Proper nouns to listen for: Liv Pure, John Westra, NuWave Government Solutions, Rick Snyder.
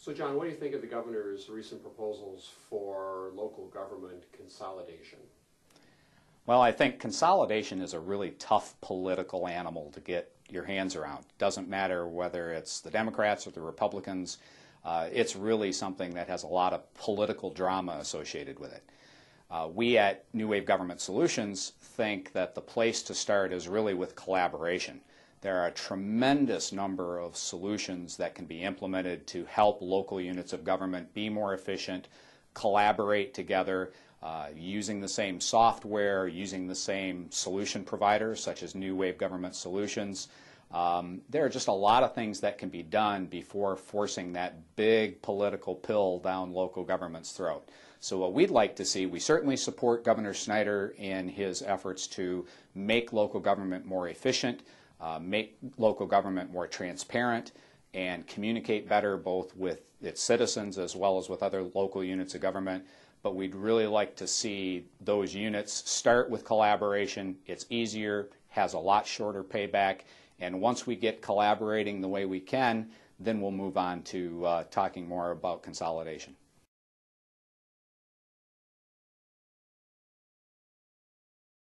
So John, what do you think of the governor's recent proposals for local government consolidation? Well, I think consolidation is a really tough political animal to get your hands around. It doesn't matter whether it's the Democrats or the Republicans. It's really something that has a lot of political drama associated with it. We at NuWave Government Solutions think that the place to start is really with collaboration. There are a tremendous number of solutions that can be implemented to help local units of government be more efficient, collaborate together, using the same software, using the same solution providers such as NuWave Government Solutions. There are just a lot of things that can be done before forcing that big political pill down local government's throat. So what we'd like to see, we certainly support Governor Snyder in his efforts to make local government more efficient, make local government more transparent, and communicate better both with its citizens as well as with other local units of government. But we'd really like to see those units start with collaboration. It's easier, has a lot shorter payback, and once we get collaborating the way we can, then we'll move on to talking more about consolidation.